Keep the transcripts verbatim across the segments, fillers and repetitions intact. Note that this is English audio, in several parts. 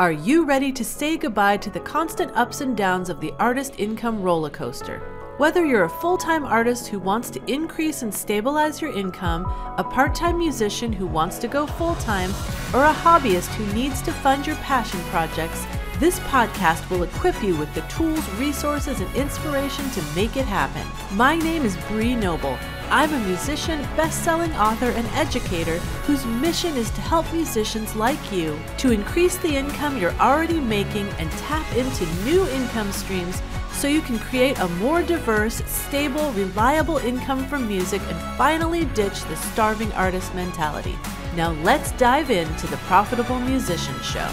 Are you ready to say goodbye to the constant ups and downs of the artist income roller coaster? Whether you're a full-time artist who wants to increase and stabilize your income, a part-time musician who wants to go full-time, or a hobbyist who needs to fund your passion projects, this podcast will equip you with the tools, resources, and inspiration to make it happen. My name is Bree Noble. I'm a musician, best-selling author, and educator whose mission is to help musicians like you to increase the income you're already making and tap into new income streams so you can create a more diverse, stable, reliable income from music and finally ditch the starving artist mentality. Now let's dive into the Profitable Musician Show.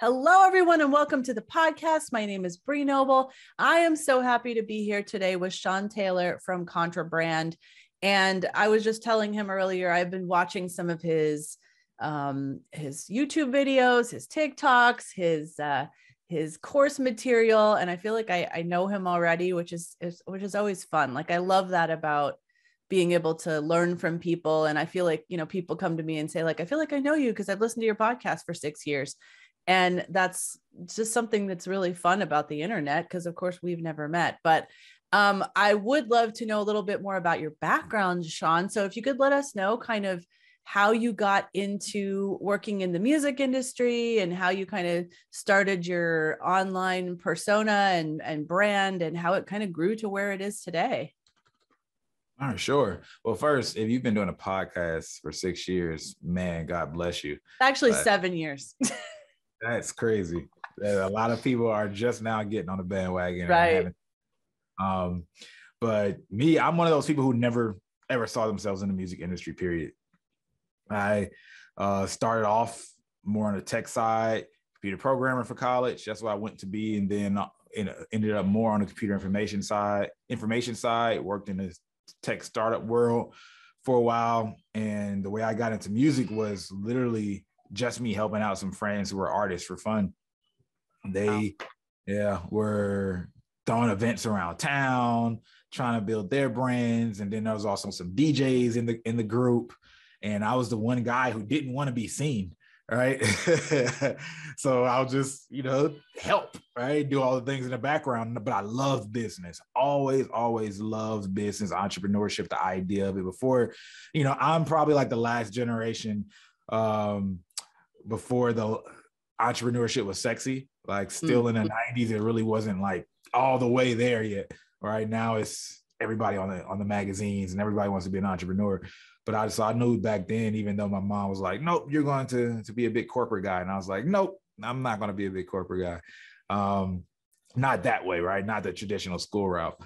Hello, everyone, and welcome to the podcast. My name is Bree Noble. I am so happy to be here today with Sean Taylor from Contrabrand. And I was just telling him earlier, I've been watching some of his um, his YouTube videos, his TikToks, his uh, his course material, and I feel like I, I know him already, which is, is which is always fun. Like I love that about being able to learn from people. And I feel like, you know, people come to me and say, like, I feel like I know you because I've listened to your podcast for six years. And that's just something that's really fun about the internet, because of course we've never met, but um, I would love to know a little bit more about your background, Sean. So if you could let us know kind of how you got into working in the music industry and how you kind of started your online persona and, and brand and how it kind of grew to where it is today. All right, sure. Well, first, if you've been doing a podcast for six years, man, God bless you. Actually, but seven years. That's crazy. A lot of people are just now getting on the bandwagon. Right. Um, but me, I'm one of those people who never, ever saw themselves in the music industry, period. I uh, started off more on the tech side, computer programmer for college. That's what I went to be. And then you know, ended up more on the computer information side, information side, worked in the tech startup world for a while. And the way I got into music was literally just me helping out some friends who were artists for fun. They, wow. yeah, were throwing events around town, trying to build their brands. And then there was also some D Js in the in the group, and I was the one guy who didn't want to be seen. Right, so I'll just you know help, right, do all the things in the background. But I love business. Always, always loved business, entrepreneurship, the idea of it. Before, you know, I'm probably like the last generation. Um, before the entrepreneurship was sexy, like still in the nineties, it really wasn't like all the way there yet. Right now it's everybody on the, on the magazines and everybody wants to be an entrepreneur. But I just, I knew back then, even though my mom was like, nope, you're going to, to be a big corporate guy. And I was like, nope, I'm not going to be a big corporate guy. Um, not that way, right? Not the traditional school route.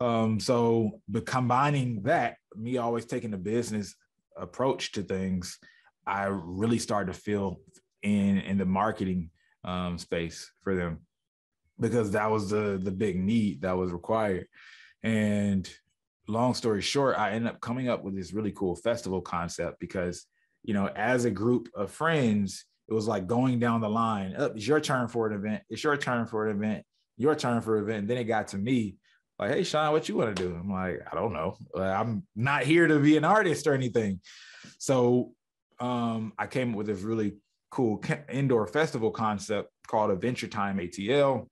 Um, so, but combining that, me always taking the business approach to things, I really started to feel in, in the marketing um, space for them, because that was the, the big need that was required. And long story short, I ended up coming up with this really cool festival concept because, you know, as a group of friends, it was like going down the line, oh, it's your turn for an event. It's your turn for an event, your turn for an event. And then it got to me like, hey, Sean, what you want to do? I'm like, I don't know. I'm not here to be an artist or anything. So Um, I came up with this really cool indoor festival concept called Adventure Time A T L,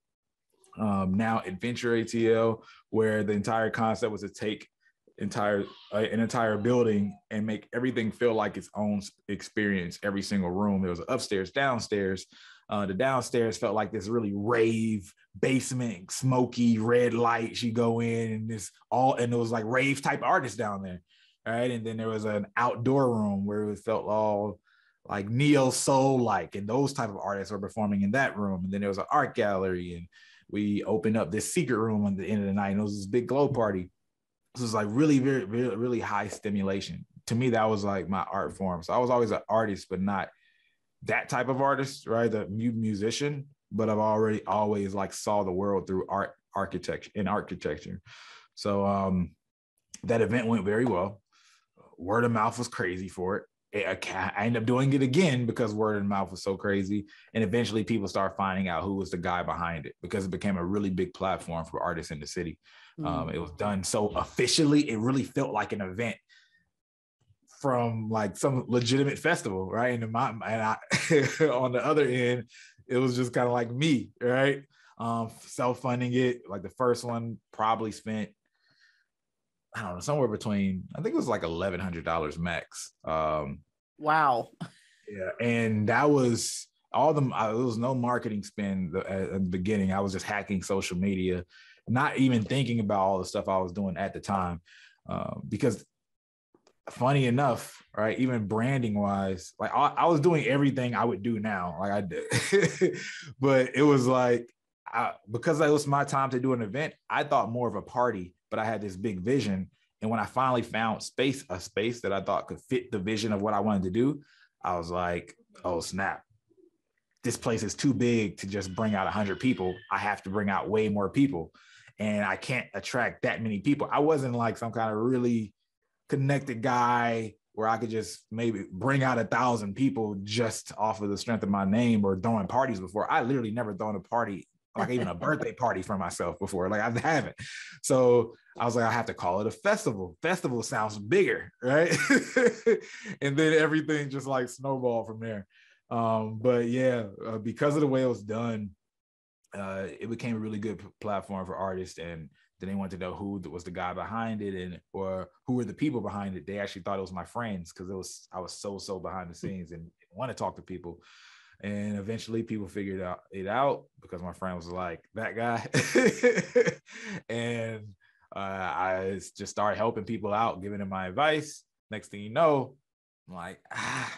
um, now Adventure A T L, where the entire concept was to take entire uh, an entire building and make everything feel like its own experience, every single room. There was upstairs, downstairs. Uh, the downstairs felt like this really rave basement, smoky red lights. You go in and this all, and it was like rave type artists down there. All right, and then there was an outdoor room where it felt all like neo soul like, and those type of artists were performing in that room. And then there was an art gallery, and we opened up this secret room at the end of the night. And it was this big glow party. This was like really, very, really, really high stimulation. To me, that was like my art form. So I was always an artist, but not that type of artist, right? The musician, but I've already always like saw the world through art, architecture, and architecture. So um, that event went very well. Word of mouth was crazy for it. it. I ended up doing it again because word of mouth was so crazy. And eventually people started finding out who was the guy behind it because it became a really big platform for artists in the city. Mm-hmm. Um, it was done so officially, it really felt like an event from like some legitimate festival, right? And in my and I, on the other end, it was just kind of like me, right? Um, self-funding it. Like the first one probably spent, I don't know, somewhere between, I think it was like eleven hundred dollars max. Um, wow. Yeah, and that was all the, I, there was no marketing spend at, at the beginning. I was just hacking social media, not even thinking about all the stuff I was doing at the time. Uh, because funny enough, right, even branding wise, like I, I was doing everything I would do now, like I did. But it was like, I, because it was my time to do an event, I thought more of a party, but I had this big vision. And when I finally found space, a space that I thought could fit the vision of what I wanted to do, I was like, oh, snap. This place is too big to just bring out one hundred people. I have to bring out way more people. And I can't attract that many people. I wasn't like some kind of really connected guy where I could just maybe bring out a thousand people just off of the strength of my name or throwing parties before. I literally never thrown a party, like even a birthday party for myself before. Like I haven't. So I was like, I have to call it a festival. Festival sounds bigger, right? And then everything just like snowballed from there. Um, but yeah, uh, because of the way it was done, uh, it became a really good p- platform for artists. And then they wanted to know who was the guy behind it and, or who were the people behind it. They actually thought it was my friends. Cause it was, I was so, so behind the scenes and didn't want to talk to people. And eventually people figured out it out because my friend was like that guy. And, uh, I just started helping people out, giving them my advice. Next thing you know, I'm like, ah,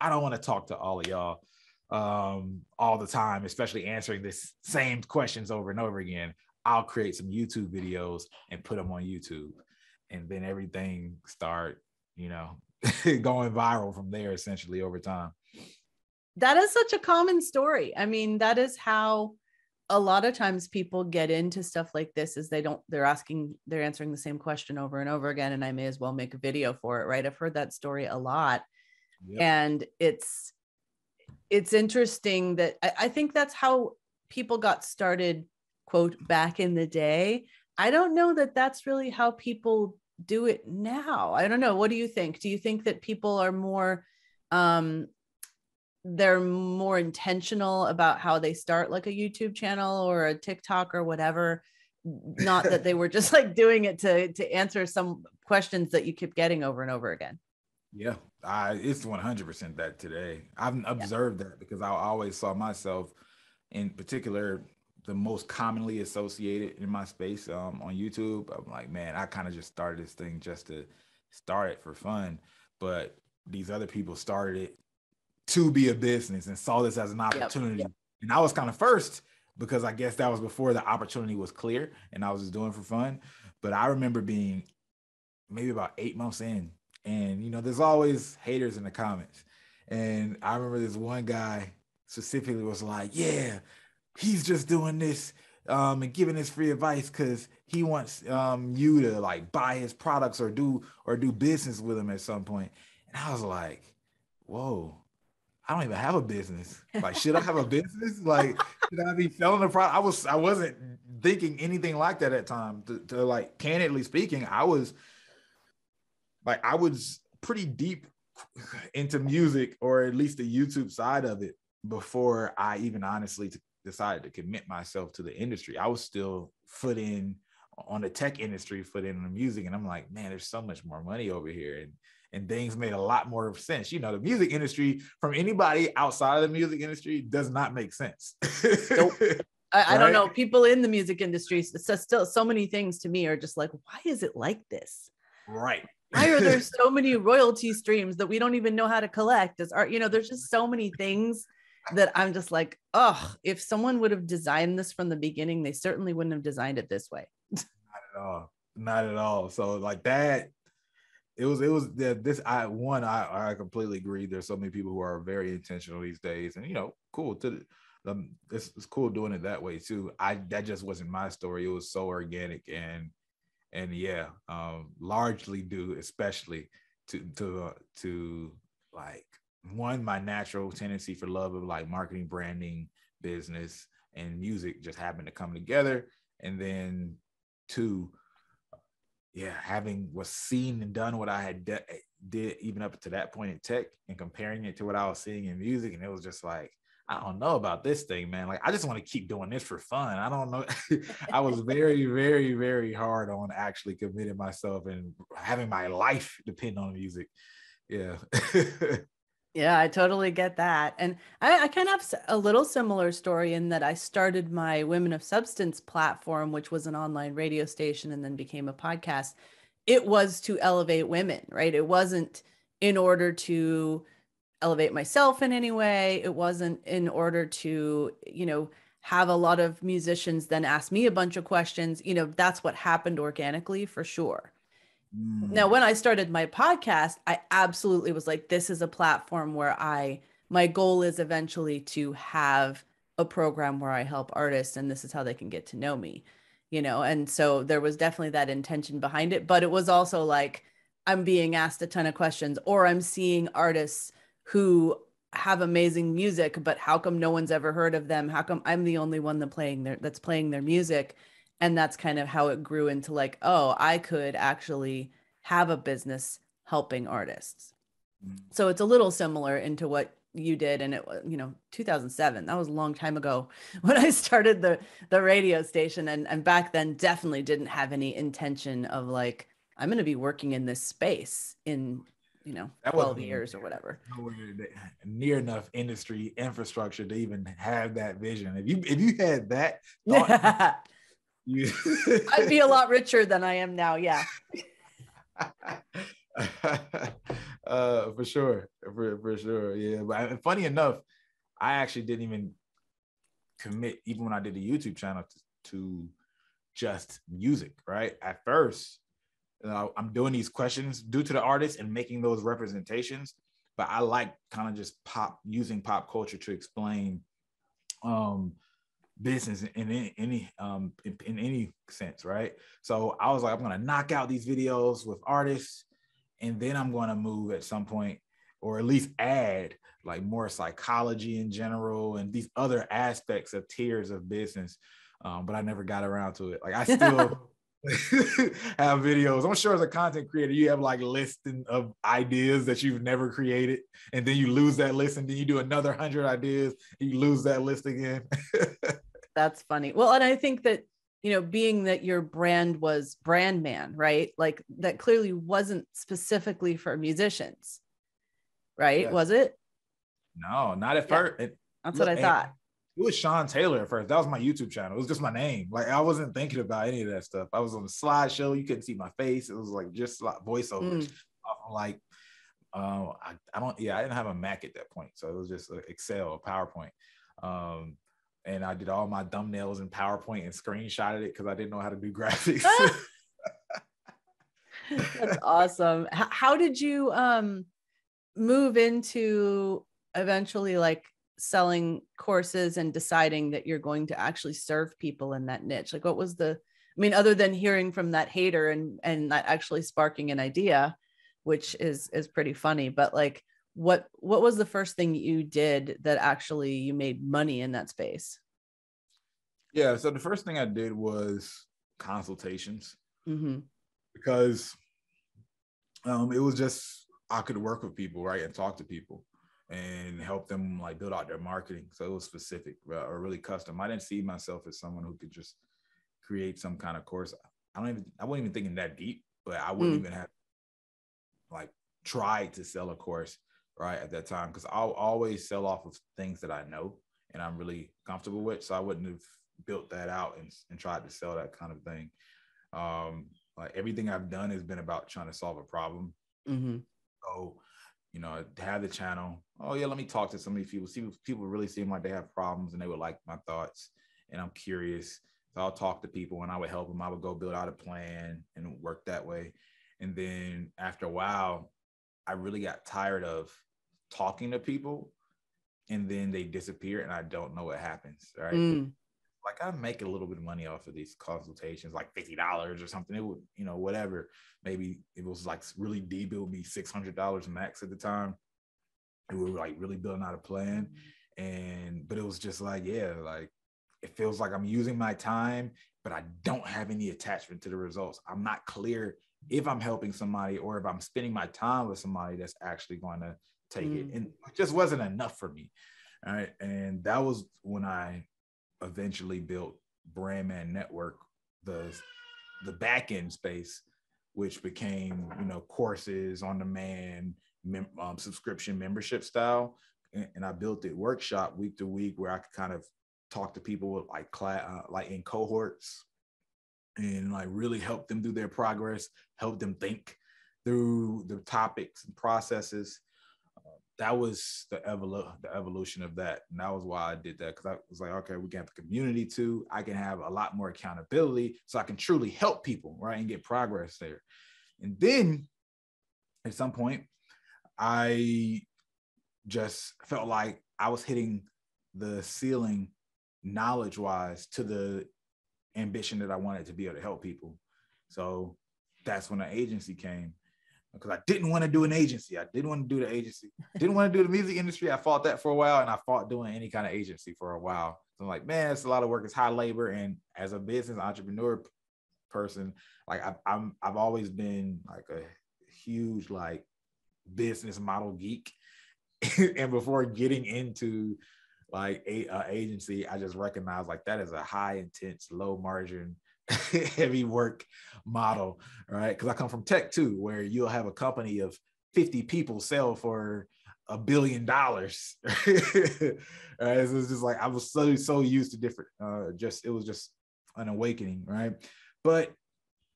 I don't want to talk to all of y'all um, all the time, especially answering the same questions over and over again. I'll create some YouTube videos and put them on YouTube. And then everything start, you know, going viral from there, essentially, over time. That is such a common story. I mean, that is how a lot of times people get into stuff like this, is they don't, they're asking, they're answering the same question over and over again. And I may as well make a video for it, right? I've heard that story a lot. Yep. And it's it's interesting that I, I think that's how people got started, quote, back in the day. I don't know that that's really how people do it now. I don't know. What do you think? Do you think that people are more, um, they're more intentional about how they start like a YouTube channel or a TikTok or whatever? Not that they were just like doing it to to answer some questions that you kept getting over and over again. Yeah, I, it's one hundred percent that today. I've observed yeah. that because I always saw myself, in particular, the most commonly associated in my space um, on YouTube. I'm like, man, I kind of just started this thing just to start it for fun. But these other people started it to be a business and saw this as an opportunity. Yep. Yep. And I was kind of first because I guess that was before the opportunity was clear and I was just doing it for fun. But I remember being maybe about eight months in. And, you know, there's always haters in the comments. And I remember this one guy specifically was like, yeah, he's just doing this um, and giving this free advice because he wants um, you to like buy his products or do or do business with him at some point. And I was like, whoa, I don't even have a business. Like, should I have a business? Like, should I be selling a product? I, was, I wasn't thinking anything like that at the time. To, to like, candidly speaking, I was... Like I was pretty deep into music, or at least the YouTube side of it, before I even honestly t- decided to commit myself to the industry. I was still foot in on the tech industry, foot in on the music. And I'm like, man, there's so much more money over here. And, and things made a lot more sense. You know, the music industry from anybody outside of the music industry does not make sense. Nope. I, right? I don't know. People in the music industry, so still so many things to me are just like, why is it like this? Right. Why are there so many royalty streams that we don't even know how to collect as art? You know, there's just so many things that I'm just like, oh, if someone would have designed this from the beginning, they certainly wouldn't have designed it this way. Not at all. Not at all. So like that, it was, it was the, this, I, one, I, I completely agree. There's so many people who are very intentional these days and, you know, cool to um, it's, it's cool doing it that way too. I, that just wasn't my story. It was so organic and, And yeah, um, largely due, especially to to uh, to like one, my natural tendency for love of like marketing, branding, business, and music just happened to come together. And then two, yeah, having was seen and done what I had de- did even up to that point in tech and comparing it to what I was seeing in music. And it was just like, I don't know about this thing, man. Like, I just want to keep doing this for fun. I don't know. I was very, very, very hard on actually committing myself and having my life depend on music. Yeah. Yeah, I totally get that. And I, I kind of have a little similar story in that I started my Women of Substance platform, which was an online radio station and then became a podcast. It was to elevate women, right? It wasn't in order to elevate myself in any way. It wasn't in order to, you know, have a lot of musicians then ask me a bunch of questions. You know, that's what happened organically for sure. Mm. Now, when I started my podcast, I absolutely was like, this is a platform where I, my goal is eventually to have a program where I help artists, and this is how they can get to know me, you know? And so there was definitely that intention behind it, but it was also like, I'm being asked a ton of questions, or I'm seeing artists who have amazing music, but how come no one's ever heard of them? How come I'm the only one that playing their, that's playing their music? And that's kind of how it grew into like, oh, I could actually have a business helping artists. Mm-hmm. So it's a little similar into what you did. And it was, you know, two thousand seven, that was a long time ago when I started the, the radio station. And, and back then definitely didn't have any intention of like, I'm going to be working in this space in, you know, twelve years or whatever. Near enough industry infrastructure to even have that vision. If you if you had that thought, yeah. you... I'd be a lot richer than I am now. Yeah. uh, for sure, for, for sure, yeah. But funny enough, I actually didn't even commit, even when I did the YouTube channel, to, to just music. Right at first. I'm doing these questions due to the artist and making those representations, but I like kind of just pop using pop culture to explain um, business in any, any um, in, in any sense, right? So I was like, I'm gonna knock out these videos with artists, and then I'm gonna move at some point, or at least add like more psychology in general and these other aspects of tiers of business. Um, but I never got around to it. Like I still. have videos. I'm sure as a content creator, you have like listing of ideas that you've never created, and then you lose that list, and then you do another hundred ideas, and you lose that list again. That's funny. Well, and I think that, you know, being that your brand was Brandman, right? Like that clearly wasn't specifically for musicians, right? Yes. Was it? No, not at yeah. first. It, That's look, what I thought. It was Sean Taylor at first. That was my YouTube channel. It was just my name. Like I wasn't thinking about any of that stuff. I was on the slideshow. You couldn't see my face. It was like just like voiceovers. Mm. Like, uh, I, I don't, yeah, I didn't have a Mac at that point. So it was just Excel, PowerPoint. Um, and I did all my thumbnails in PowerPoint and screenshotted it because I didn't know how to do graphics. That's awesome. How, how did you um, move into eventually like, selling courses and deciding that you're going to actually serve people in that niche? Like what was the, I mean, other than hearing from that hater and, and that actually sparking an idea, which is, is pretty funny, but like, what, what was the first thing you did that actually you made money in that space? Yeah. So the first thing I did was consultations mm-hmm. because um, it was just, I could work with people, right. And talk to people and help them like build out their marketing. So it was specific uh, or really custom. I didn't see myself as someone who could just create some kind of course. I don't even, I wasn't even thinking that deep, but I wouldn't mm. even have like tried to sell a course right at that time. Cause I'll always sell off of things that I know and I'm really comfortable with. So I wouldn't have built that out and, and tried to sell that kind of thing. Um, like everything I've done has been about trying to solve a problem. Mm-hmm. So, you know, have the channel. Oh yeah, let me talk to some of these people. See, people really seem like they have problems and they would like my thoughts. And I'm curious. So I'll talk to people and I would help them. I would go build out a plan and work that way. And then after a while, I really got tired of talking to people and then they disappear and I don't know what happens. Right? Mm. Like I make a little bit of money off of these consultations, like fifty dollars or something. It would, you know, whatever. Maybe it was like really deep. It would be six hundred dollars max at the time. And we were like really building out a plan. And, but it was just like, yeah, like it feels like I'm using my time, but I don't have any attachment to the results. I'm not clear if I'm helping somebody or if I'm spending my time with somebody that's actually going to take mm. it. And it just wasn't enough for me. All right. And that was when I eventually built Brandman Network, the the back end space, which became, you know, courses on demand, mem- um, subscription membership style. And, and I built it workshop week to week where I could kind of talk to people with like class, uh, like in cohorts, and like really help them through their progress, help them think through the topics and processes. Uh, that was the, evolu- the evolution of that. And that was why I did that, because I was like, okay, we can have a community too. I can have a lot more accountability so I can truly help people, right, and get progress there. And then at some point, I just felt like I was hitting the ceiling knowledge-wise to the ambition that I wanted to be able to help people. So that's when the agency came, because I didn't want to do an agency. I didn't want to do the agency. Didn't want to do the music industry. I fought that for a while, and I fought doing any kind of agency for a while. So I'm like, man, it's a lot of work. It's high labor. And as a business entrepreneur person, like I, I'm, I've always been like a huge like business model geek. And before getting into like a uh, agency, I just recognized like that is a high intense, low margin, heavy work model, right? Because I come from tech too, where you'll have a company of fifty people sell for a billion dollars. Right? So it's just like I was so so used to different. Uh, just it was just an awakening, right? But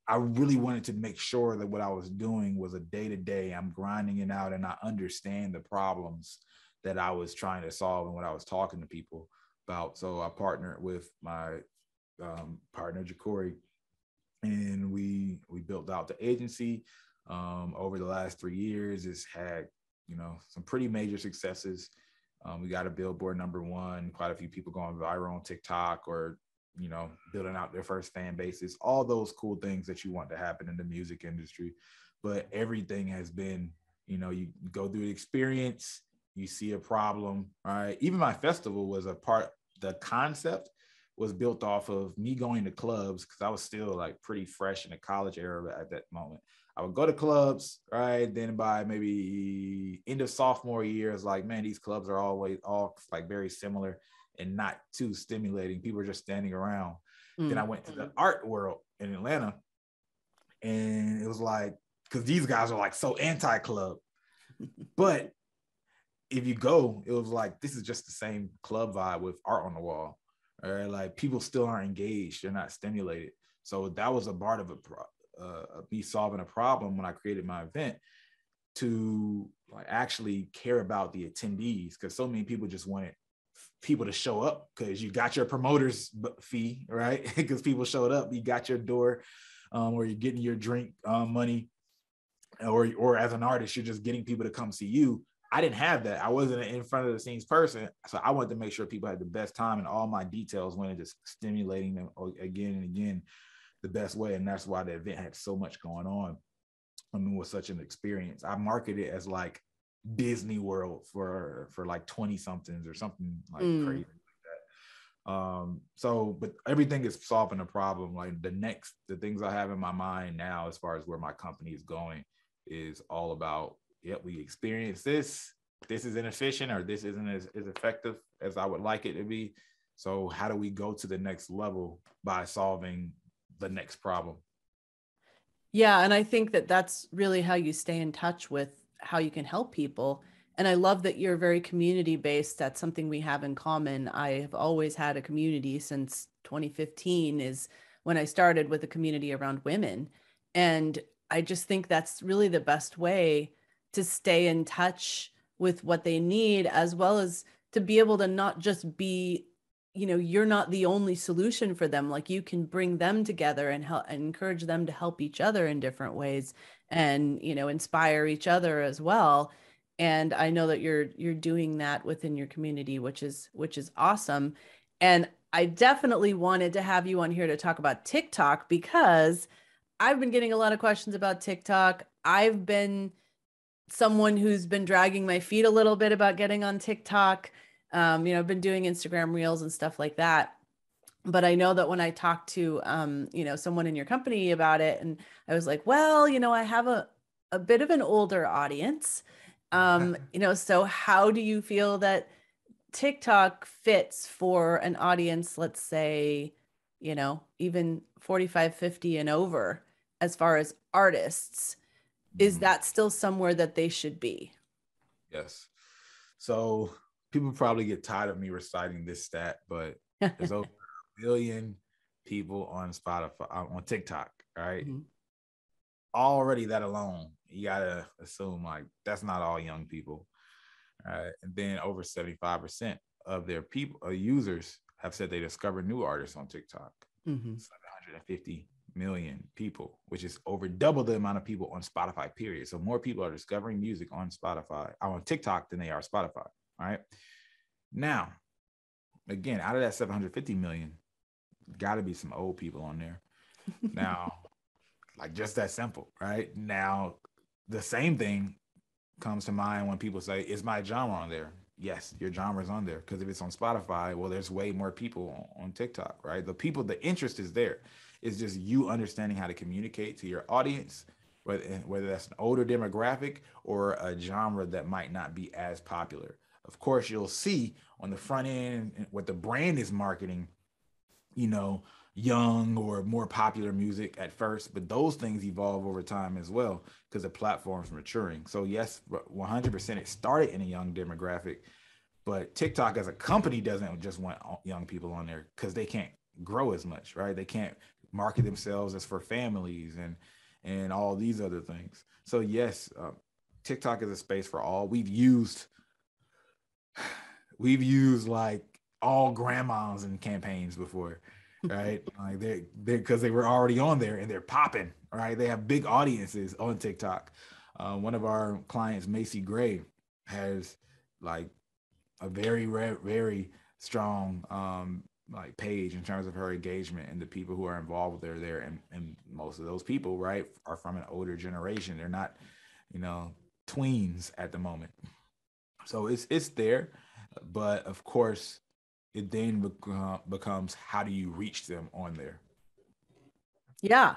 I really wanted to make sure that what I was doing was a day to day. I'm grinding it out, and I understand the problems that I was trying to solve and what I was talking to people about. So I partnered with my um, partner, Jacory, and we we built out the agency. Um, over the last three years, it's had, you know, some pretty major successes. Um, we got a Billboard number one, quite a few people going viral on TikTok or, you know, building out their first fan bases, all those cool things that you want to happen in the music industry. But everything has been, you know, you go through the experience, you see a problem, right? Even my festival was a part, the concept was built off of me going to clubs, because I was still like pretty fresh in the college era at that moment. I would go to clubs, right? Then by maybe end of sophomore year, it's like, man, these clubs are always all like very similar and not too stimulating. People are just standing around. Mm-hmm. Then I went to the art world in Atlanta, and it was like, because these guys are like so anti-club, but if you go, it was like, this is just the same club vibe with art on the wall, right? Like people still aren't engaged. They're not stimulated. So that was a part of a pro- uh, me solving a problem when I created my event, to like actually care about the attendees, because so many people just wanted people to show up because you got your promoter's fee, right? Because people showed up, you got your door, um, or you're getting your drink uh, money, or, or as an artist, you're just getting people to come see you. I didn't have that. I wasn't an in front of the scenes person. So I wanted to make sure people had the best time, and all my details went into stimulating them again and again the best way. And that's why the event had so much going on. I mean, it was such an experience. I marketed it as like Disney World for, for like twenty somethings or something like mm. crazy like that. Um, so, but everything is solving a problem. Like the next, the things I have in my mind now, as far as where my company is going, is all about, yep, we experienced this, this is inefficient, or this isn't as, as effective as I would like it to be. So how do we go to the next level by solving the next problem? Yeah. And I think that that's really how you stay in touch with how you can help people. And I love that you're very community based. That's something we have in common. I have always had a community since twenty fifteen is when I started with a community around women. And I just think that's really the best way to stay in touch with what they need, as well as to be able to not just be, you know, you're not the only solution for them. Like you can bring them together and help and encourage them to help each other in different ways, and, you know, inspire each other as well. And I know that you're, you're doing that within your community, which is, which is awesome. And I definitely wanted to have you on here to talk about TikTok, because I've been getting a lot of questions about TikTok. I've been someone who's been dragging my feet a little bit about getting on TikTok. Um, you know, I've been doing Instagram reels and stuff like that. But I know that when I talked to, um, you know, someone in your company about it, and I was like, well, you know, I have a, a bit of an older audience, um, you know, so how do you feel that TikTok fits for an audience, let's say, you know, even forty-five, fifty and over, as far as artists, mm-hmm. is that still somewhere that they should be? Yes. So people probably get tired of me reciting this stat, but there's over a billion people on Spotify, on TikTok, right? Mm-hmm. Already that alone, you gotta assume like that's not all young people. Uh, and then over seventy-five percent of their people, uh, users have said they discovered new artists on TikTok. Mm-hmm. seven hundred fifty million people, which is over double the amount of people on Spotify, period. So more people are discovering music on Spotify, on TikTok than they are Spotify, all right? Now, again, out of that seven hundred fifty million, gotta be some old people on there. Now, like just that simple, right? Now, the same thing comes to mind when people say, is my genre on there? Yes, your genre is on there, because if it's on Spotify, well, there's way more people on, on TikTok, right? The people, the interest is there. It's just you understanding how to communicate to your audience, whether, whether that's an older demographic or a genre that might not be as popular. Of course, you'll see on the front end what the brand is marketing, you know, young or more popular music at first, but those things evolve over time as well because the platform's maturing. So yes, one hundred percent it started in a young demographic, but TikTok as a company doesn't just want young people on there because they can't grow as much, right? They can't market themselves as for families and and all these other things. So yes, um, TikTok is a space for all. We've used, we've used like all grandmas in campaigns before. Right, like they're because they were already on there and they're popping, right? They have big audiences on TikTok. Uh, one of our clients, Macy Gray, has like a very, very strong um, like page in terms of her engagement and the people who are involved with her there. And, and most of those people, right, are from an older generation. They're not, you know, tweens at the moment. So it's it's there, but of course, it then bec- becomes, how do you reach them on there? Yeah.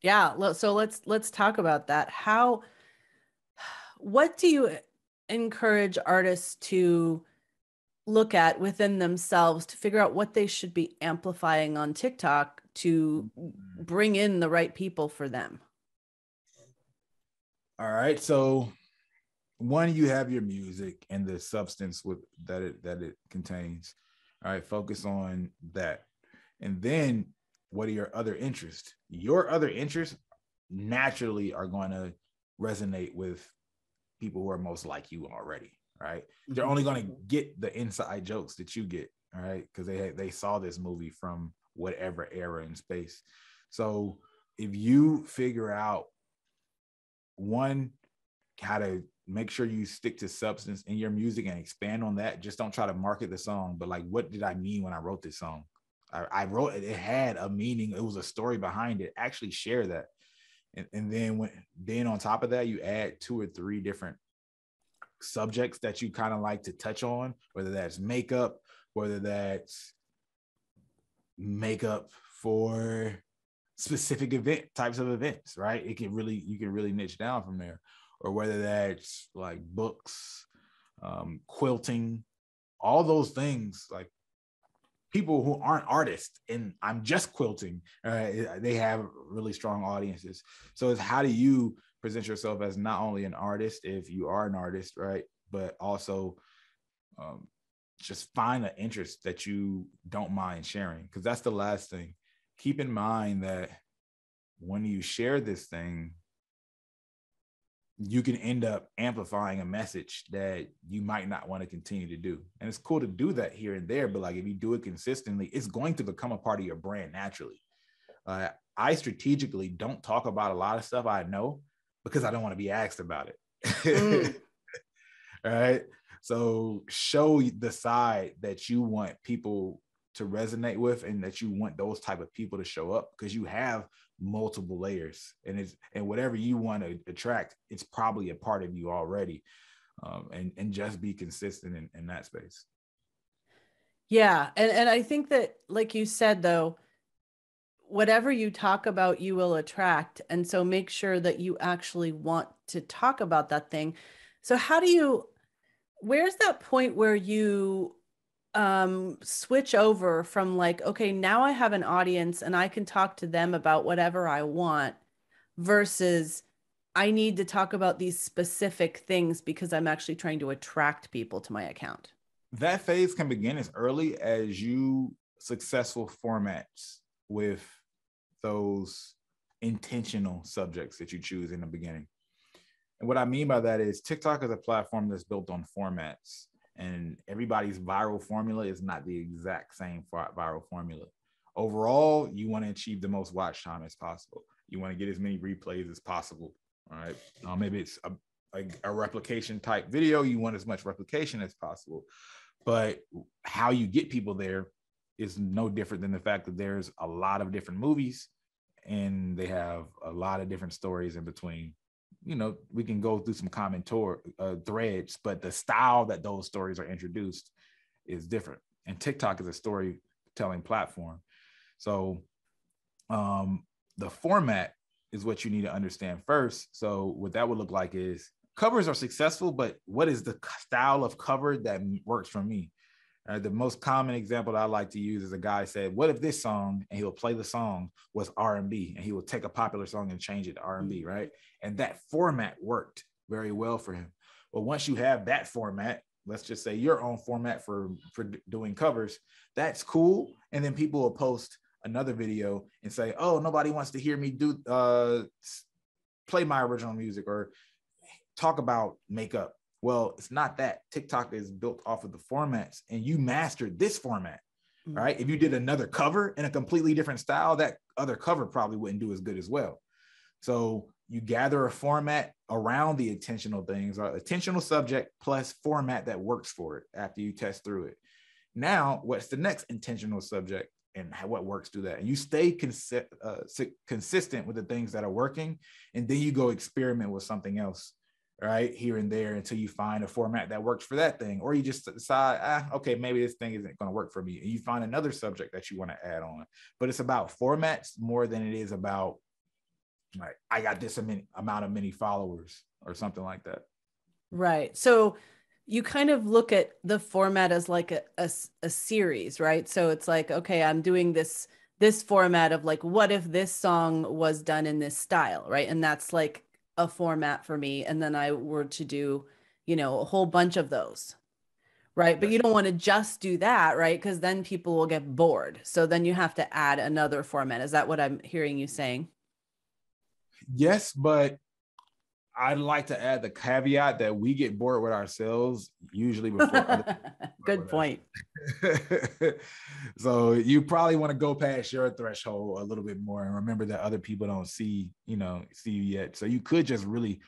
Yeah. So let's, let's talk about that. How, what do you encourage artists to look at within themselves to figure out what they should be amplifying on TikTok to bring in the right people for them? All right. So one, you have your music and the substance with that it, that it contains. All right, focus on that. And then what are your other interests? Your other interests naturally are going to resonate with people who are most like you already, right? They're only going to get the inside jokes that you get, all right? Because they they saw this movie from whatever era in space. So if you figure out, one, how to make sure you stick to substance in your music and expand on that. Just don't try to market the song, but like, what did I mean when I wrote this song? I, I wrote it, it had a meaning. It was a story behind it. Actually share that. And, and then when, then on top of that, you add two or three different subjects that you kind of like to touch on, whether that's makeup, whether that's makeup for specific event types of events, right? It can really, you can really niche down from there. Or whether that's like books, um, quilting, all those things, like people who aren't artists and I'm just quilting, uh, they have really strong audiences. So it's how do you present yourself as not only an artist, if you are an artist, right? But also um, just find an interest that you don't mind sharing, because that's the last thing. Keep in mind that when you share this thing, you can end up amplifying a message that you might not want to continue to do. And it's cool to do that here and there, but like if you do it consistently, it's going to become a part of your brand naturally. Uh, I strategically don't talk about a lot of stuff I know because I don't want to be asked about it. Mm. All right. So show the side that you want people to resonate with and that you want those type of people to show up, because you have multiple layers and it's, and whatever you want to attract, it's probably a part of you already. Um, and, and just be consistent in, in that space. Yeah. And, and I think that, like you said, though, whatever you talk about, you will attract. And so make sure that you actually want to talk about that thing. So how do you, where's that point where you um, switch over from like, okay, now I have an audience and I can talk to them about whatever I want versus I need to talk about these specific things because I'm actually trying to attract people to my account? That phase can begin as early as you successful formats with those intentional subjects that you choose in the beginning. And what I mean by that is TikTok is a platform that's built on formats, and everybody's viral formula is not the exact same viral formula. Overall, you want to achieve the most watch time as possible. You want to get as many replays as possible. All right. Um, maybe it's a, a, a replication type video. You want as much replication as possible, but how you get people there is no different than the fact that there's a lot of different movies and they have a lot of different stories in between. You know, we can go through some common tor- uh, threads, but the style that those stories are introduced is different. And TikTok is a storytelling platform. So um, the format is what you need to understand first. So what that would look like is covers are successful, but what is the style of cover that works for me? Uh, the most common example that I like to use is a guy said, what if this song, and he'll play the song, was R and B, and he will take a popular song and change it to R and B, right? And that format worked very well for him. But once you have that format, let's just say your own format for, for doing covers, that's cool. And then people will post another video and say, oh, nobody wants to hear me do uh, play my original music or talk about makeup. Well, it's not that. TikTok is built off of the formats, and you mastered this format, right? Mm-hmm. If you did another cover in a completely different style, that other cover probably wouldn't do as good as well. So you gather a format around the intentional things, or intentional subject plus format that works for it after you test through it. Now, what's the next intentional subject and what works through that? And you stay consi- uh, consistent with the things that are working, and then you go experiment with something else, right, here and there until you find a format that works for that thing, or you just decide, ah, okay, maybe this thing isn't going to work for me, and you find another subject that you want to add on. But it's about formats more than it is about like I got this amount of many followers or something like that. Right. So you kind of look at the format as like a a, a series, right? So it's like, okay, I'm doing this this format of like, what if this song was done in this style, right? And that's like a format for me. And then I were to do, you know, a whole bunch of those. Right. But you don't want to just do that. Right. Because then people will get bored. So then you have to add another format. Is that what I'm hearing you saying? Yes. But I'd like to add the caveat that we get bored with ourselves usually before. Other Good point. So you probably want to go past your threshold a little bit more and remember that other people don't see, you know, see you yet. So you could just really,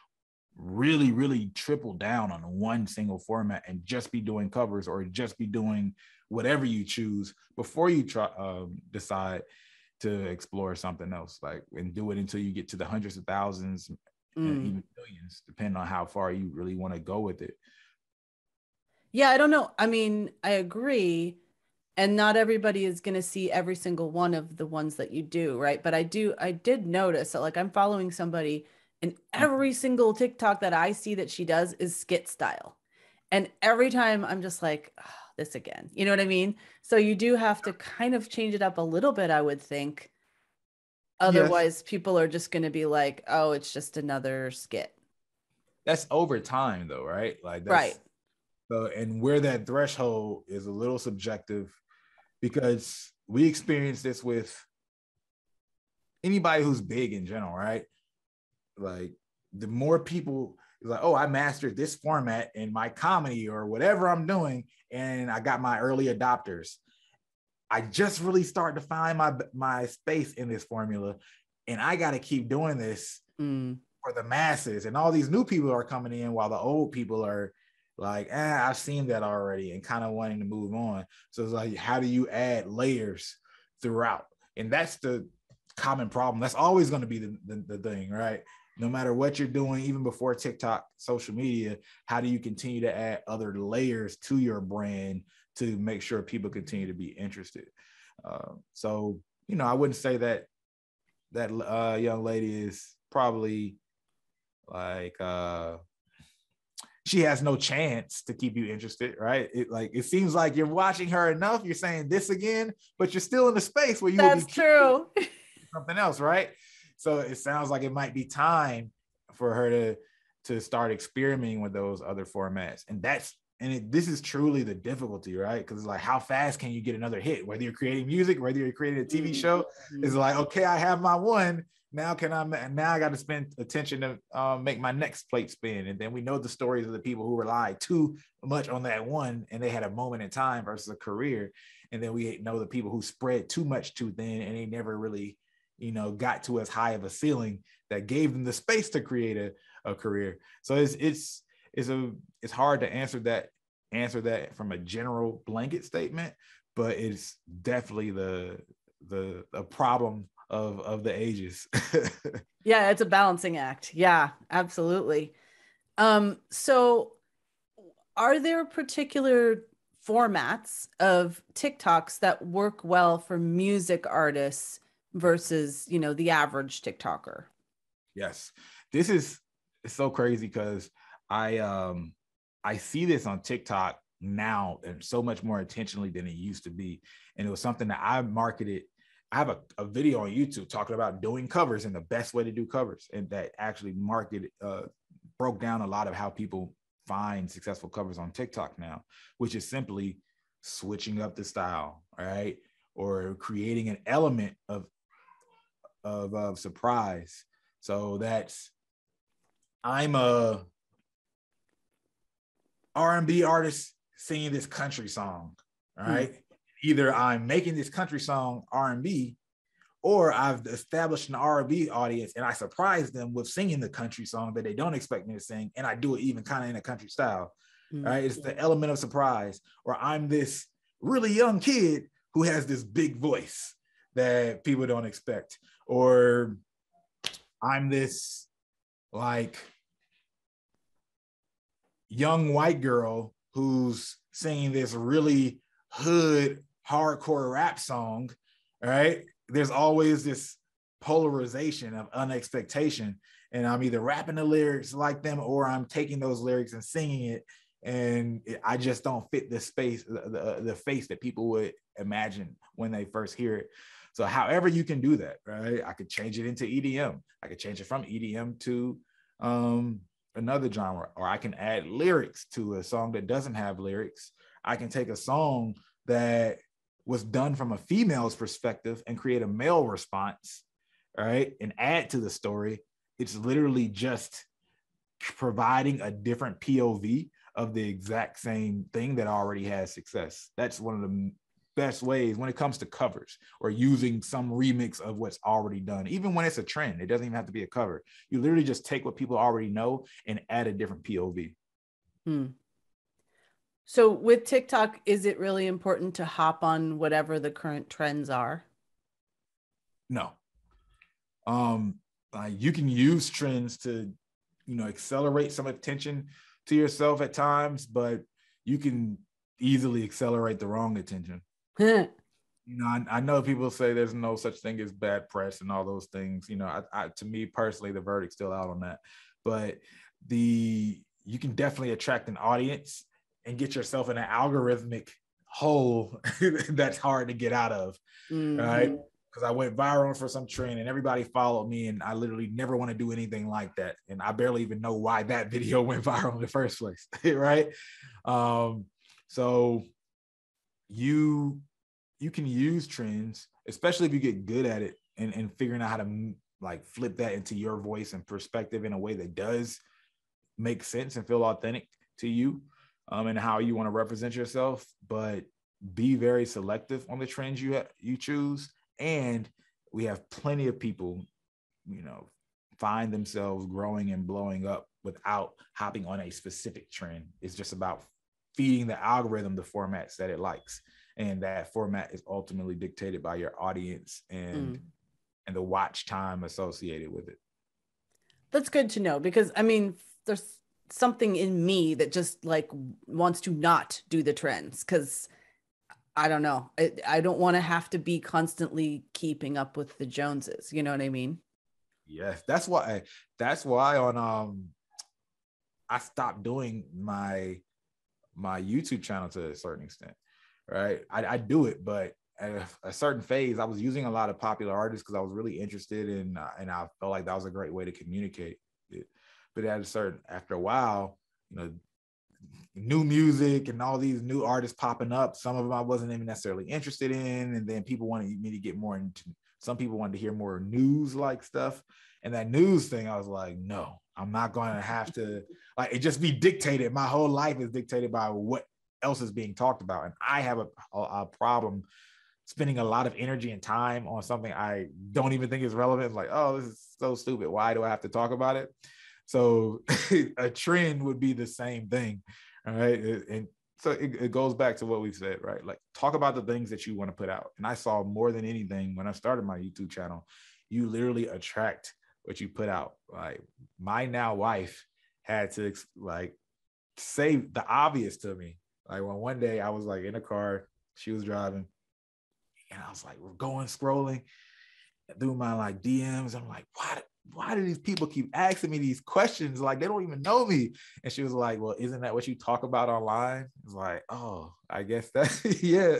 really, really triple down on one single format and just be doing covers or just be doing whatever you choose before you try uh, decide to explore something else, like, and do it until you get to the hundreds of thousands, and even millions, depending on how far you really want to go with it. Yeah, I don't know. I mean, I agree. And not everybody is going to see every single one of the ones that you do, right? But I do, I did notice that, like, I'm following somebody and every single TikTok that I see that she does is skit style. And every time I'm just like, oh, this again, you know what I mean? So you do have to kind of change it up a little bit, I would think. Otherwise, yes, people are just going to be like, oh, it's just another skit. That's over time, though, right? Like, that's, right. So, and where that threshold is a little subjective, because we experience this with anybody who's big in general, right? Like, the more people, like, oh, I mastered this format in my comedy or whatever I'm doing, and I got my early adopters. I just really started to find my my space in this formula, and I got to keep doing this mm. for the masses. And all these new people are coming in while the old people are like, eh, I've seen that already, and kind of wanting to move on. So it's like, how do you add layers throughout? And that's the common problem. That's always going to be the, the, the thing, right? No matter what you're doing, even before TikTok, social media, how do you continue to add other layers to your brand to make sure people continue to be interested. Uh, so, you know, I wouldn't say that that uh, young lady is probably like, uh, she has no chance to keep you interested, right? It, like, it seems like you're watching her enough. You're saying this again, but you're still in the space where you That's will be true. something else, right? So it sounds like it might be time for her to, to start experimenting with those other formats. And that's, and it, this is truly the difficulty, right? Because it's like, how fast can you get another hit? Whether you're creating music, whether you're creating a T V show, mm-hmm. it's like, okay, I have my one. Now can I, now I got to spend attention to uh, make my next plate spin. And then we know the stories of the people who relied too much on that one and they had a moment in time versus a career. And then we know the people who spread too much too thin and they never really, you know, got to as high of a ceiling that gave them the space to create a, a career. So it's, it's, it's a, it's hard to answer that, answer that from a general blanket statement, but it's definitely the, the, a problem of, of the ages. Yeah. It's a balancing act. Yeah, absolutely. Um, so are there particular formats of TikToks that work well for music artists versus, you know, the average TikToker? Yes. This is it's so crazy because I um I see this on TikTok now and so much more intentionally than it used to be. And it was something that I marketed. I have a, a video on YouTube talking about doing covers and the best way to do covers. And that actually marketed, uh, broke down a lot of how people find successful covers on TikTok now, which is simply switching up the style, right? Or creating an element of, of, of surprise. So that's, I'm a R and B artist singing this country song, right? Mm. Either I'm making this country song R and B, or I've established an R and B audience and I surprise them with singing the country song that they don't expect me to sing, and I do it even kind of in a country style, mm. right? It's the element of surprise. Or I'm this really young kid who has this big voice that people don't expect, or I'm this like young white girl who's singing this really hood hardcore rap song, right? There's always this polarization of unexpectation, and I'm either rapping the lyrics like them or I'm taking those lyrics and singing it, and I just don't fit the space, the, the, the face that people would imagine when they first hear it. So however you can do that, right? I could change it into E D M. I could change it from E D M to um, another genre, or I can add lyrics to a song that doesn't have lyrics. I can take a song that was done from a female's perspective and create a male response, right? And add to the story. It's literally just providing a different P O V of the exact same thing that already has success. That's one of the best ways when it comes to covers, or using some remix of what's already done. Even when it's a trend, it doesn't even have to be a cover. You literally just take what people already know and add a different P O V. Hmm. So with TikTok, is it really important to hop on whatever the current trends are? No. Um, uh, you can use trends to, you know, accelerate some attention to yourself at times, but you can easily accelerate the wrong attention. You know, I, I know people say there's no such thing as bad press and all those things. You know, I, I, to me personally, the verdict's still out on that. But the you can definitely attract an audience and get yourself in an algorithmic hole that's hard to get out of, mm-hmm. right? Because I went viral for some trend and everybody followed me, and I literally never want to do anything like that. And I barely even know why that video went viral in the first place, right? Um, so you... you can use trends, especially if you get good at it and, and figuring out how to like flip that into your voice and perspective in a way that does make sense and feel authentic to you um, and how you want to represent yourself, but be very selective on the trends you, you choose. And we have plenty of people, you know, find themselves growing and blowing up without hopping on a specific trend. It's just about feeding the algorithm the formats that it likes. And that format is ultimately dictated by your audience and mm. and the watch time associated with it. That's good to know, because I mean, there's something in me that just like wants to not do the trends, because I don't know. I, I don't want to have to be constantly keeping up with the Joneses. You know what I mean? Yes. That's why, that's why on, um, I stopped doing my, my YouTube channel to a certain extent. Right. I, I do it, but at a, a certain phase, I was using a lot of popular artists because I was really interested in, uh, and I felt like that was a great way to communicate it. But at a certain, after a while, you know, new music and all these new artists popping up, some of them I wasn't even necessarily interested in, and then people wanted me to get more into, some people wanted to hear more news like stuff, and that news thing, I was like, no, I'm not going to have to, like, it just be dictated, my whole life is dictated by what else is being talked about, and I have a, a, a problem spending a lot of energy and time on something I don't even think is relevant. Like, oh, this is so stupid, why do I have to talk about it? So a trend would be the same thing, all right? And so it, it goes back to what we've said, right? Like, talk about the things that you want to put out. And I saw more than anything when I started my YouTube channel, you literally attract what you put out. Like, my now wife had to like say the obvious to me. Like, when one day I was like in a car, she was driving, and I was like, we're going scrolling through my like D Ms. I'm like, why? why do these people keep asking me these questions? Like, they don't even know me. And she was like, well, isn't that what you talk about online? It's like, oh, I guess that's, yeah.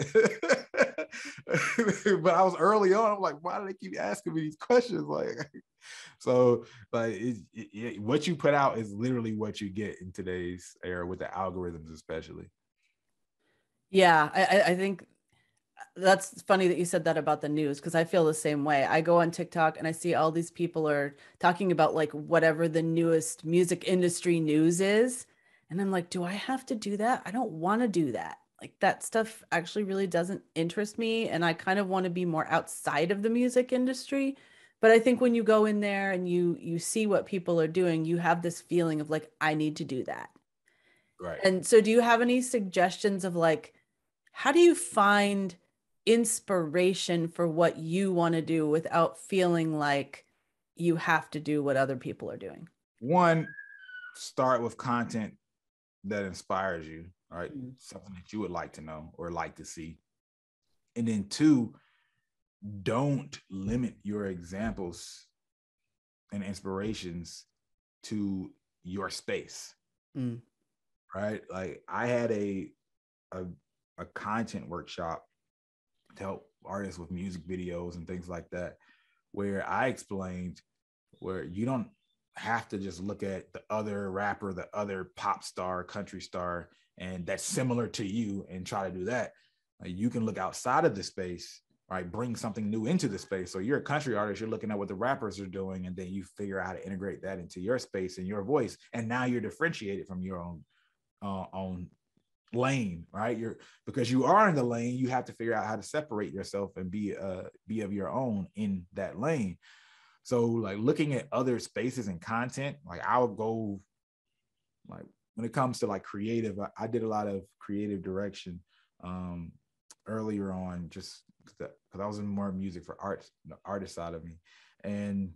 But I was early on. I'm like, why do they keep asking me these questions? Like, so, but it, it, it, what you put out is literally what you get in today's era with the algorithms, especially. Yeah. I, I think that's funny that you said that about the news, because I feel the same way. I go on TikTok and I see all these people are talking about like whatever the newest music industry news is. And I'm like, do I have to do that? I don't want to do that. Like, that stuff actually really doesn't interest me. And I kind of want to be more outside of the music industry. But I think when you go in there and you you see what people are doing, you have this feeling of like, I need to do that. Right. And so do you have any suggestions of like, how do you find inspiration for what you want to do without feeling like you have to do what other people are doing? One, start with content that inspires you, right? Mm-hmm. Something that you would like to know or like to see. And then two, don't limit your examples and inspirations to your space, mm. right? Like, I had a, a, a content workshop to help artists with music videos and things like that, where I explained where you don't have to just look at the other rapper, the other pop star, country star, and that's similar to you and try to do that. Like, you can look outside of the space, right? Bring something new into the space. So you're a country artist, you're looking at what the rappers are doing, and then you figure out how to integrate that into your space and your voice. And now you're differentiated from your own, uh, own lane, right? You're, because you are in the lane, you have to figure out how to separate yourself and be uh be of your own in that lane. So like, looking at other spaces and content, like, I'll go, like, when it comes to like creative, I, I did a lot of creative direction um earlier on, just because I was in more music for arts, the artist side of me. And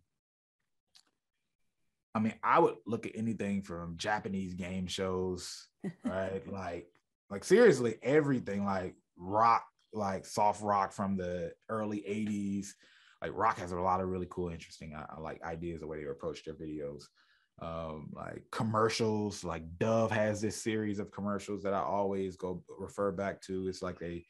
I mean, I would look at anything from Japanese game shows, right? like Like seriously, everything, like rock, like soft rock from the early eighties. Like, rock has a lot of really cool, interesting, I, I like ideas the way they approach their videos. Um, like commercials, like Dove has this series of commercials that I always go refer back to. It's like a,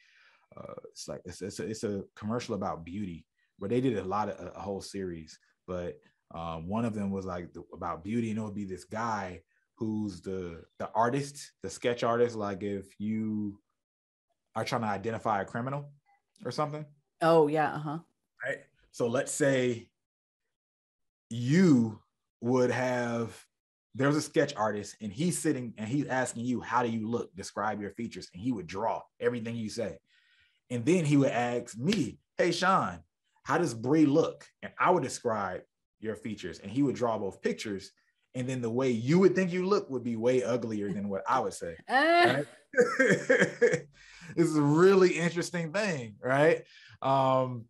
uh, it's like it's it's a, it's a commercial about beauty, where they did a lot of a, a whole series. But um, one of them was like the, about beauty, and it would be this guy who's the the artist, the sketch artist. Like, if you are trying to identify a criminal or something. Oh yeah, uh-huh. Right. So let's say you would have, there's a sketch artist and he's sitting and he's asking you, how do you look? Describe your features. And he would draw everything you say. And then he would ask me, hey Sean, how does Bree look? And I would describe your features. And he would draw both pictures. And then the way you would think you look would be way uglier than what I would say. Right? This is a really interesting thing, right? Um,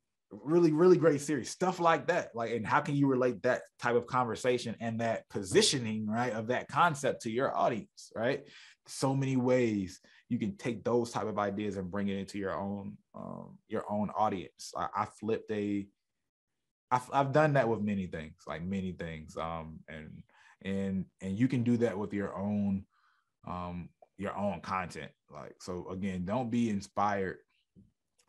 really, really great series, stuff like that. Like, and how can you relate that type of conversation and that positioning, right, of that concept to your audience, right? So many ways you can take those type of ideas and bring it into your own um, your own audience. I, I flipped a, I've, I've done that with many things, like many things, um, and and and you can do that with your own um, your own content. Like, so again, don't be inspired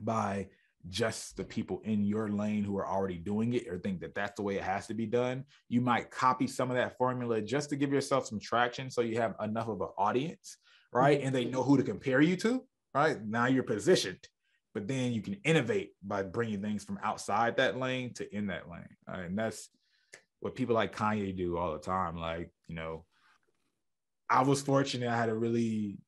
by just the people in your lane who are already doing it or think that that's the way it has to be done. You might copy some of that formula just to give yourself some traction so you have enough of an audience, right? And they know who to compare you to, right? Now you're positioned, but then you can innovate by bringing things from outside that lane to in that lane. Right? And that's what people like Kanye do all the time. Like, you know, I was fortunate. I had a really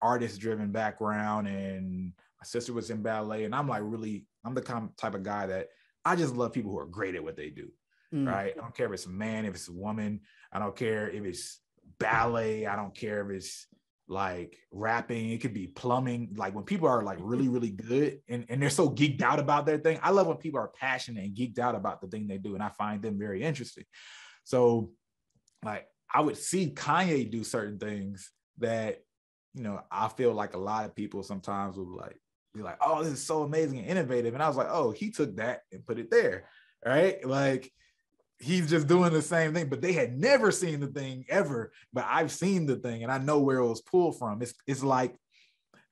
artist-driven background, and my sister was in ballet, and I'm like, really, I'm the kind of type of guy that I just love people who are great at what they do, mm. right? I don't care if it's a man, if it's a woman. I don't care if it's ballet. I don't care if it's like rapping. It could be plumbing. Like when people are like really, really good and, and they're so geeked out about their thing. I love when people are passionate and geeked out about the thing they do, and I find them very interesting. So like I would see Kanye do certain things that, you know, I feel like a lot of people sometimes will like be like, oh, this is so amazing and innovative. And I was like, oh, he took that and put it there, right? Like he's just doing the same thing, but they had never seen the thing ever, but I've seen the thing and I know where it was pulled from. It's, it's like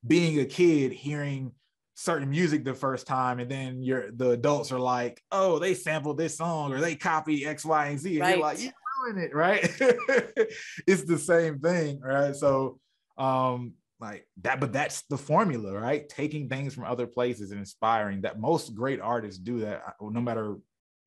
being a kid hearing certain music the first time, and then you're, the adults are like, oh, they sampled this song or they copy X, Y, and Z. And right. You're like, you're doing it, right? It's the same thing, right? So, um, like that, but that's the formula, right? Taking things from other places and inspiring. That most great artists do that, no matter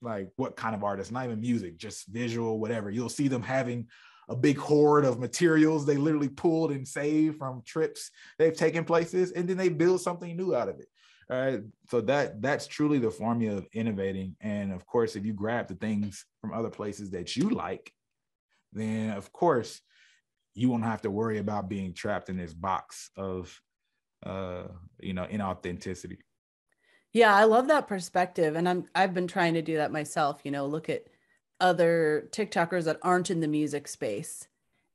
like what kind of artist, not even music, just visual, whatever. You'll see them having a big hoard of materials they literally pulled and saved from trips they've taken places, and then they build something new out of it. All right, so that that's truly the formula of innovating. And of course, if you grab the things from other places that you like, then of course you won't have to worry about being trapped in this box of uh you know, inauthenticity. Yeah, I love that perspective. And I'm, I've been trying to do that myself, you know, look at other TikTokers that aren't in the music space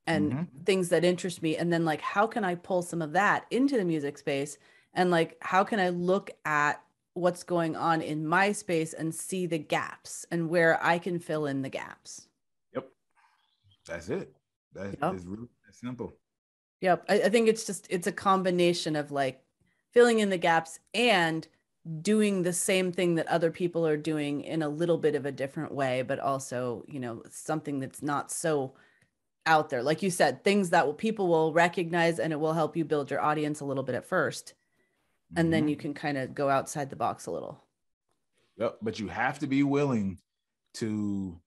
and mm-hmm. things that interest me. And then like, how can I pull some of that into the music space? And like, how can I look at what's going on in my space and see the gaps and where I can fill in the gaps? Yep. That's it. That yep. is really simple. Yep. I, I think it's just, it's a combination of like filling in the gaps and doing the same thing that other people are doing in a little bit of a different way, but also, you know, something that's not so out there. Like you said, things that will, people will recognize, and it will help you build your audience a little bit at first. And mm-hmm. then you can kind of go outside the box a little. Yep. But you have to be willing to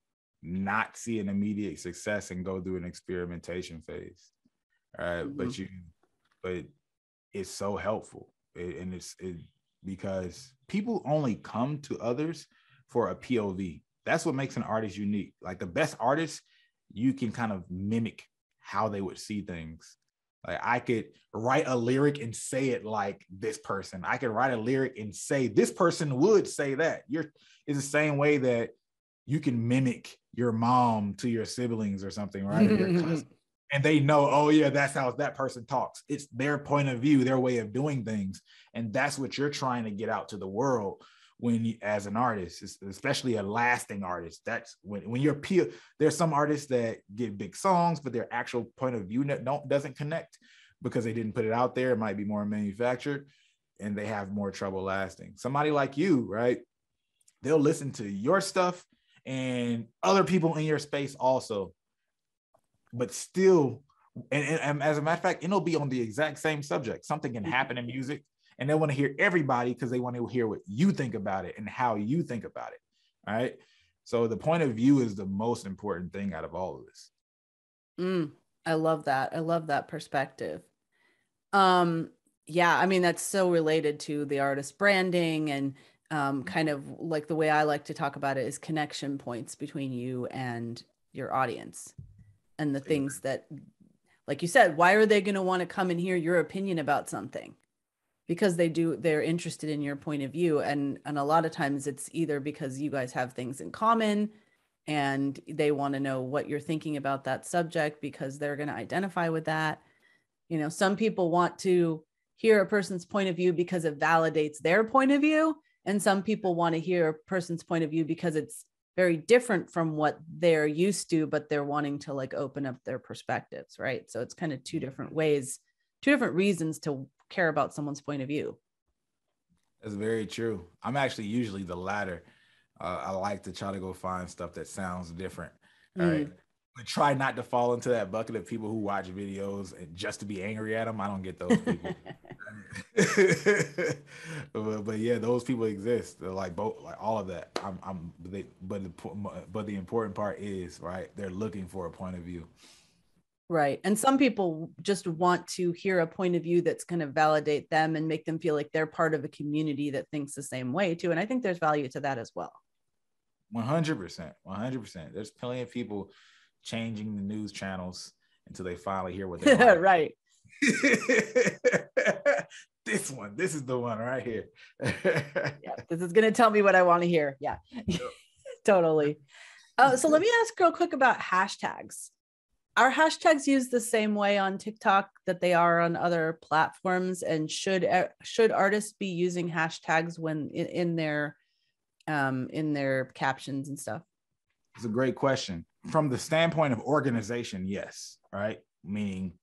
not see an immediate success and go through an experimentation phase. All right. Mm-hmm. But you, but it's so helpful. It, and it's, it, because people only come to others for a P O V. That's what makes an artist unique. Like the best artists, you can kind of mimic how they would see things. Like I could write a lyric and say it like this person. I could write a lyric and say, this person would say that. You're, it's the same way that you can mimic your mom to your siblings or something, right? Or your cousin. And they know, oh yeah, that's how that person talks. It's their point of view, their way of doing things. And that's what you're trying to get out to the world when you, as an artist, especially a lasting artist. That's when, when you're, P- there's some artists that get big songs, but their actual point of view don't, doesn't connect because they didn't put it out there. It might be more manufactured and they have more trouble lasting. Somebody like you, right? They'll listen to your stuff and other people in your space also. But still, and, and, and as a matter of fact, it'll be on the exact same subject. Something can happen in music and they want to hear everybody because they want to hear what you think about it and how you think about it, all right? So the point of view is the most important thing out of all of this. Mm, I love that. I love that perspective. Um, yeah, I mean, that's so related to the artist branding and um, kind of like the way I like to talk about it is connection points between you and your audience. And the things that, like you said, why are they going to want to come and hear your opinion about something? Because they do, they're interested in your point of view. And, and a lot of times it's either because you guys have things in common and they want to know what you're thinking about that subject because they're going to identify with that. You know, some people want to hear a person's point of view because it validates their point of view. And some people want to hear a person's point of view because it's very different from what they're used to, but they're wanting to like open up their perspectives, right? So it's kind of two different ways, two different reasons to care about someone's point of view. That's very true. I'm actually usually the latter. Uh, I like to try to go find stuff that sounds different. All mm. right. But try not to fall into that bucket of people who watch videos and just to be angry at them. I don't get those people. but, but yeah, those people exist. They're like both, like all of that. I'm, I'm, they, but the, but the important part is, right, they're looking for a point of view. Right. And some people just want to hear a point of view that's going to validate them and make them feel like they're part of a community that thinks the same way too. And I think there's value to that as well. one hundred percent, one hundred percent. There's plenty of people changing the news channels until they finally hear what they want. Right. This one, this is the one right here. Yeah, this is going to tell me what I want to hear. Yeah, yep. Totally. Uh, so let me ask real quick about hashtags. Are hashtags used the same way on TikTok that they are on other platforms? And should should artists be using hashtags when in, in their um, in their captions and stuff? It's a great question. From the standpoint of organization, yes, right? Meaning,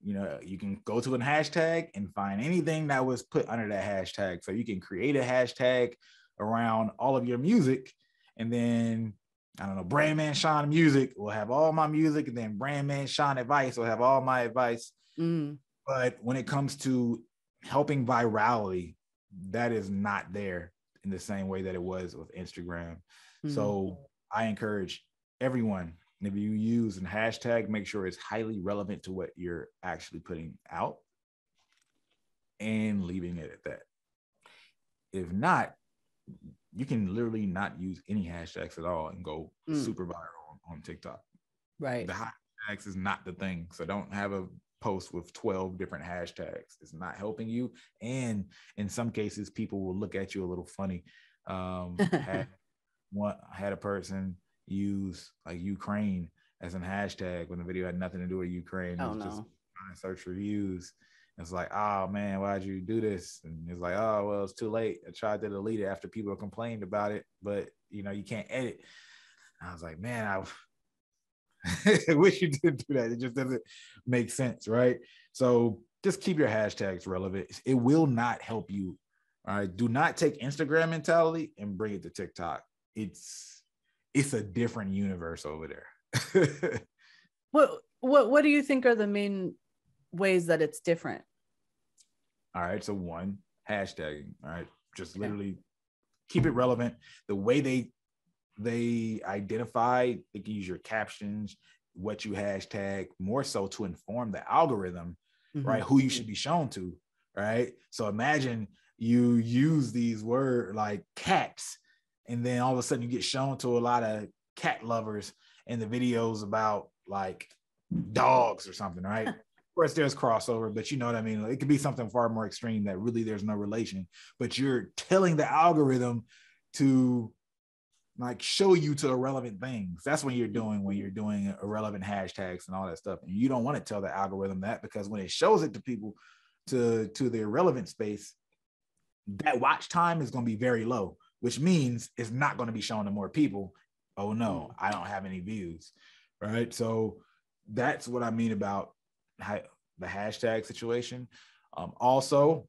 you know, you can go to a hashtag and find anything that was put under that hashtag. So you can create a hashtag around all of your music, and then, I don't know, Brandman Sean music will have all my music, and then Brandman Sean advice will have all my advice. Mm. But when it comes to helping virality, that is not there in the same way that it was with Instagram. Mm. So I encourage everyone, if you use a hashtag, make sure it's highly relevant to what you're actually putting out and leaving it at that. If not, you can literally not use any hashtags at all and go mm. super viral on TikTok. Right. The hashtags is not the thing. So don't have a post with twelve different hashtags. It's not helping you. And in some cases, people will look at you a little funny. Um, had, one, had a person use like Ukraine as a hashtag when the video had nothing to do with Ukraine. Oh, it was no. just trying to search reviews. It's like, oh man, why'd you do this? And it's like, oh, well, it's too late. I tried to delete it after people complained about it, but you know, you can't edit. I was like, man, I wish you didn't do that. It just doesn't make sense, right? So just keep your hashtags relevant. It will not help you. All right. Do not take Instagram mentality and bring it to TikTok. It's, it's a different universe over there. What, what, what do you think are the main ways that it's different? All right, so one, hashtagging. All right, just okay. literally keep it relevant. The way they they identify, they can use your captions, what you hashtag, more so to inform the algorithm, mm-hmm. right? Who you should be shown to, right? So imagine you use these words like cats, and then all of a sudden you get shown to a lot of cat lovers in the videos about like dogs or something, right? Of course there's crossover, but you know what I mean? It could be something far more extreme that really there's no relation, but you're telling the algorithm to like show you to irrelevant things. That's what you're doing when you're doing irrelevant hashtags and all that stuff. And you don't want to tell the algorithm that, because when it shows it to people to, to the irrelevant space, that watch time is going to be very low, which means it's not going to be shown to more people. Oh no, I don't have any views, right? So that's what I mean about the hashtag situation. Um, also,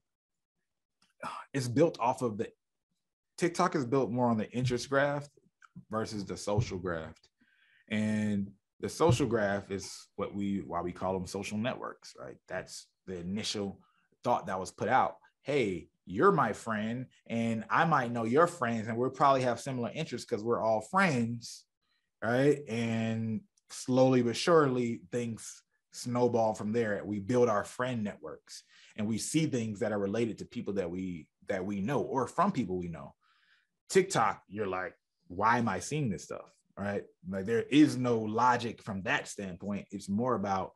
it's built off of the, TikTok is built more on the interest graph versus the social graph. And the social graph is what we, why we call them social networks, right? That's the initial thought that was put out. Hey, you're my friend and I might know your friends and we'll probably have similar interests because we're all friends, right? And slowly but surely things snowball from there. We build our friend networks and we see things that are related to people that we that we know or from people we know. TikTok, you're like, why am I seeing this stuff? Right? Like there is no logic from that standpoint. It's more about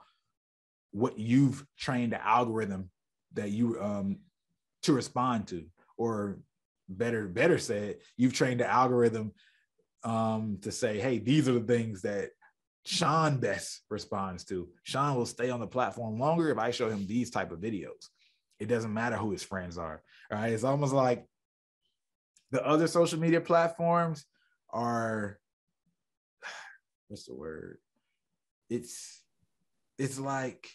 what you've trained the algorithm that you um to respond to, or better better said, you've trained the algorithm um to say, hey, these are the things that Sean best responds to. Sean will stay on the platform longer if I show him these type of videos. It doesn't matter who his friends are. All right. It's almost like the other social media platforms are, what's the word? It's, it's like,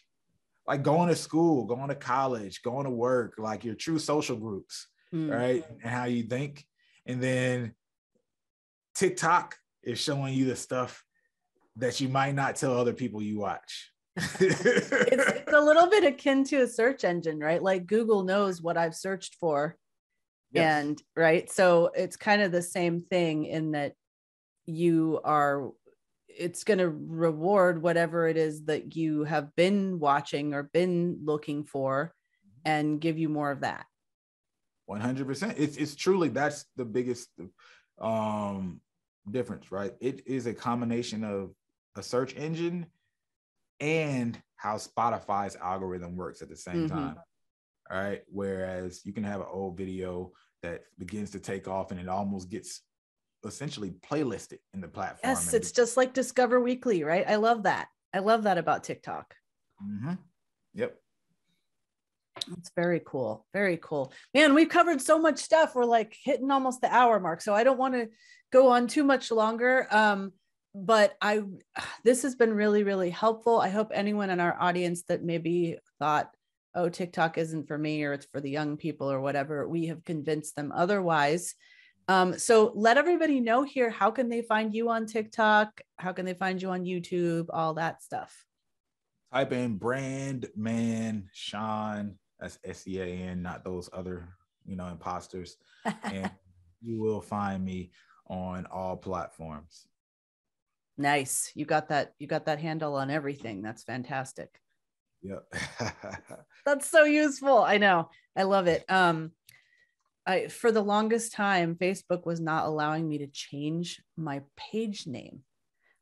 like going to school, going to college, going to work, like your true social groups, mm. right? And how you think. And then TikTok is showing you the stuff that you might not tell other people you watch. it's, it's a little bit akin to a search engine, right? Like Google knows what I've searched for. Yes. And right. So it's kind of the same thing in that you are, it's going to reward whatever it is that you have been watching or been looking for and give you more of that. one hundred percent. It's, it's truly, that's the biggest um, difference, right? It is a combination of a search engine and how Spotify's algorithm works at the same mm-hmm. time. All right. Whereas you can have an old video that begins to take off and it almost gets essentially playlisted in the platform. Yes, it's just like Discover Weekly, right? I love that. I love that about TikTok. Mm-hmm. Yep. It's very cool. Very cool. Man, we've covered so much stuff. We're like hitting almost the hour mark. So I don't want to go on too much longer. Um, but I, this has been really, really helpful. I hope anyone in our audience that maybe thought, oh, TikTok isn't for me, or it's for the young people or whatever, we have convinced them otherwise. Um, so let everybody know here, how can they find you on TikTok? How can they find you on YouTube? All that stuff. Type in Brandman Sean, that's S E A N, not those other, you know, imposters. And you will find me on all platforms. Nice. You got that. You got that handle on everything. That's fantastic. Yeah. That's so useful. I know. I love it. Um, I, for the longest time, Facebook was not allowing me to change my page name.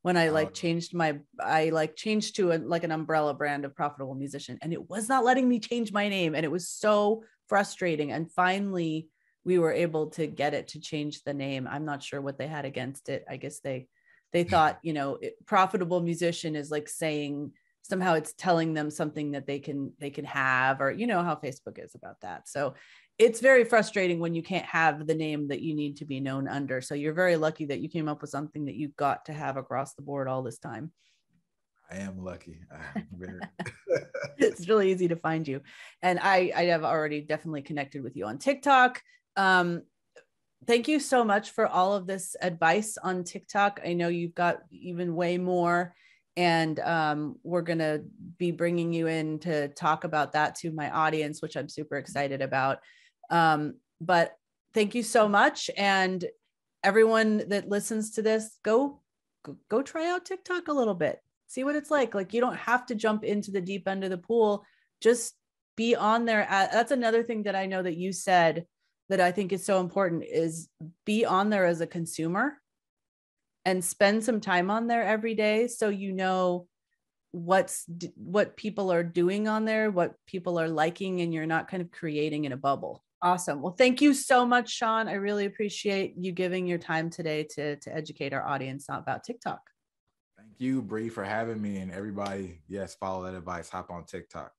When I like changed my, I like changed to a, like an umbrella brand of Profitable Musician, and it was not letting me change my name. And it was so frustrating. And finally we were able to get it to change the name. I'm not sure what they had against it. I guess they, they thought, you know, it, Profitable Musician is like saying somehow it's telling them something that they can, they can have, or, you know, how Facebook is about that. So it's very frustrating when you can't have the name that you need to be known under. So you're very lucky that you came up with something that you got to have across the board all this time. I am lucky. I'm very... It's really easy to find you. And I, I have already definitely connected with you on TikTok. Um, thank you so much for all of this advice on TikTok. I know you've got even way more, and um, we're going to be bringing you in to talk about that to my audience, which I'm super excited about. Um, but thank you so much. And everyone that listens to this, go, go, go try out TikTok a little bit, see what it's like. Like, you don't have to jump into the deep end of the pool, just be on there. That's another thing that I know that you said that I think is so important, is be on there as a consumer and spend some time on there every day. So you know what's, what people are doing on there, what people are liking, and you're not kind of creating in a bubble. Awesome. Well, thank you so much, Sean. I really appreciate you giving your time today to, to educate our audience about TikTok. Thank you, Bree, for having me. And everybody, yes, follow that advice. Hop on TikTok.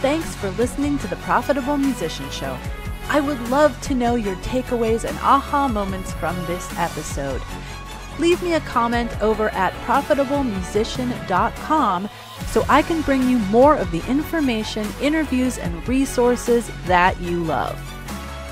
Thanks for listening to the Profitable Musician Show. I would love to know your takeaways and aha moments from this episode. Leave me a comment over at profitable musician dot com so I can bring you more of the information, interviews, and resources that you love.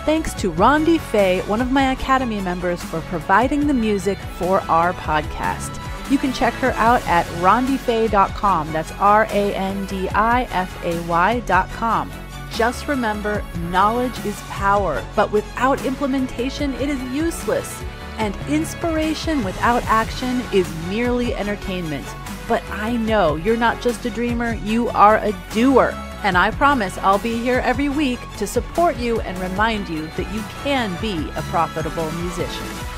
Thanks to Rondi Fay, one of my Academy members, for providing the music for our podcast. You can check her out at rondi fay dot com. That's R A N D I F A Y dot com. Just remember, knowledge is power, but without implementation, it is useless. And inspiration without action is merely entertainment. But I know you're not just a dreamer, you are a doer. And I promise I'll be here every week to support you and remind you that you can be a profitable musician.